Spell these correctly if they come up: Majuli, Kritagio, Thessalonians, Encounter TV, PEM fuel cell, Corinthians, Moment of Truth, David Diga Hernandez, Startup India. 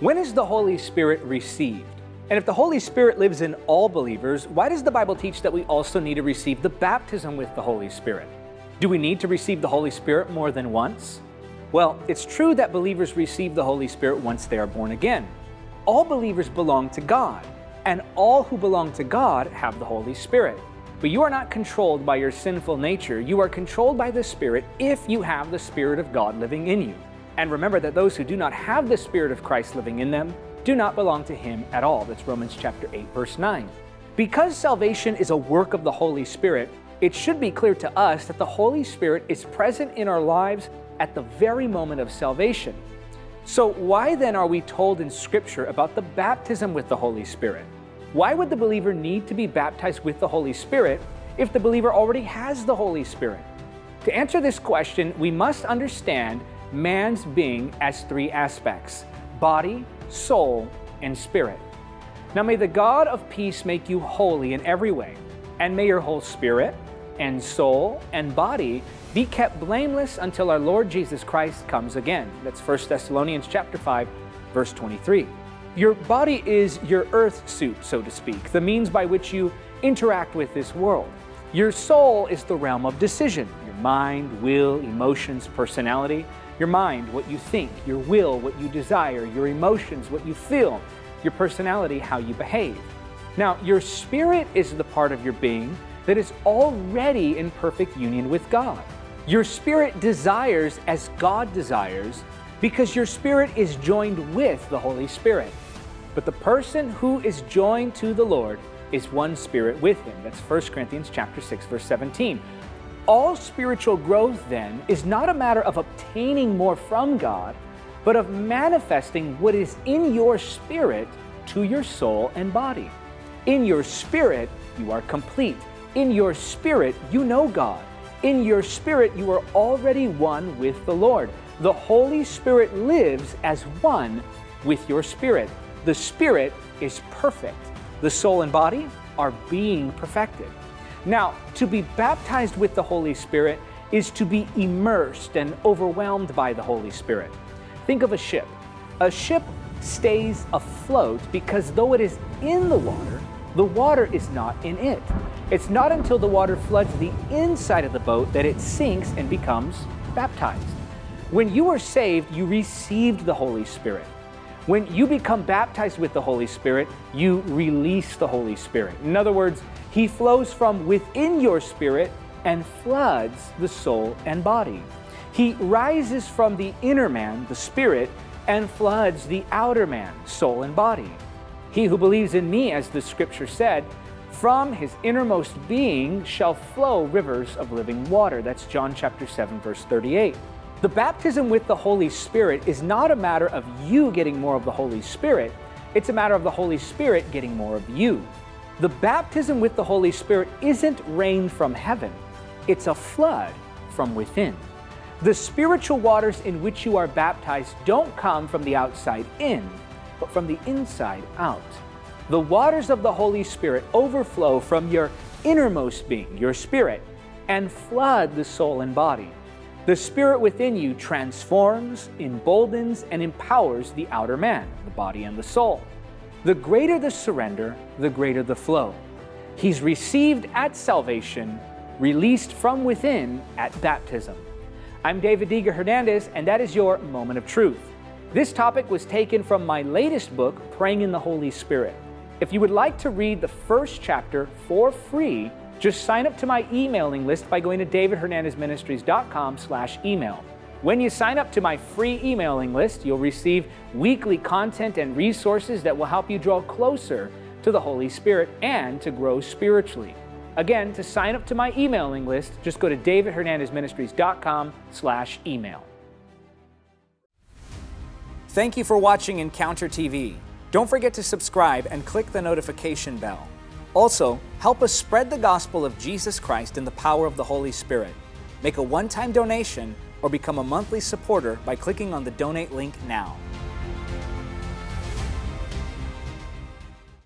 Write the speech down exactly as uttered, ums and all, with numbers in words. When is the Holy Spirit received? And if the Holy Spirit lives in all believers, why does the Bible teach that we also need to receive the baptism with the Holy Spirit? Do we need to receive the Holy Spirit more than once? Well, it's true that believers receive the Holy Spirit once they are born again. All believers belong to God, and all who belong to God have the Holy Spirit. But you are not controlled by your sinful nature. You are controlled by the Spirit if you have the Spirit of God living in you. And remember that those who do not have the Spirit of Christ living in them do not belong to Him at all. That's Romans chapter eight, verse nine. Because salvation is a work of the Holy Spirit, it should be clear to us that the Holy Spirit is present in our lives at the very moment of salvation. So why then are we told in Scripture about the baptism with the Holy Spirit? Why would the believer need to be baptized with the Holy Spirit if the believer already has the Holy Spirit? To answer this question, we must understand man's being as three aspects: body, soul, and spirit. Now may the God of peace make you holy in every way, and may your whole spirit and soul and body be kept blameless until our Lord Jesus Christ comes again. That's First Thessalonians chapter five, verse twenty-three. Your body is your earth suit, so to speak, the means by which you interact with this world. Your soul is the realm of decision, your mind, will, emotions, personality. Your mind, what you think, your will, what you desire, your emotions, what you feel, your personality, how you behave. Now, your spirit is the part of your being that is already in perfect union with God. Your spirit desires as God desires because your spirit is joined with the Holy Spirit. But the person who is joined to the Lord is one spirit with Him. That's First Corinthians chapter six, verse seventeen. All spiritual growth then is not a matter of obtaining more from God, but of manifesting what is in your spirit to your soul and body. In your spirit, you are complete. In your spirit, you know God. In your spirit, you are already one with the Lord. The Holy Spirit lives as one with your spirit. The spirit is perfect. The soul and body are being perfected. Now, to be baptized with the Holy Spirit is to be immersed and overwhelmed by the Holy Spirit. Think of a ship. A ship stays afloat because though it is in the water, the water is not in it. It's not until the water floods the inside of the boat that it sinks and becomes baptized. When you are saved, you received the Holy Spirit. When you become baptized with the Holy Spirit, you release the Holy Spirit. In other words, He flows from within your spirit and floods the soul and body. He rises from the inner man, the spirit, and floods the outer man, soul and body. He who believes in me, as the Scripture said, from his innermost being shall flow rivers of living water. That's John chapter seven, verse thirty-eight. The baptism with the Holy Spirit is not a matter of you getting more of the Holy Spirit. It's a matter of the Holy Spirit getting more of you. The baptism with the Holy Spirit isn't rain from heaven. It's a flood from within. The spiritual waters in which you are baptized don't come from the outside in, but from the inside out. The waters of the Holy Spirit overflow from your innermost being, your spirit, and flood the soul and body. The spirit within you transforms, emboldens, and empowers the outer man, the body and the soul. The greater the surrender, the greater the flow. He's received at salvation, released from within at baptism. I'm David Diga Hernandez, and that is your Moment of Truth. This topic was taken from my latest book, Praying in the Holy Spirit. If you would like to read the first chapter for free, just sign up to my emailing list by going to david hernandez ministries dot com slash email. When you sign up to my free emailing list, you'll receive weekly content and resources that will help you draw closer to the Holy Spirit and to grow spiritually. Again, to sign up to my emailing list, just go to david hernandez ministries dot com slash email. Thank you for watching Encounter T V. Don't forget to subscribe and click the notification bell. Also, help us spread the gospel of Jesus Christ in the power of the Holy Spirit. Make a one-time donation or become a monthly supporter by clicking on the donate link now.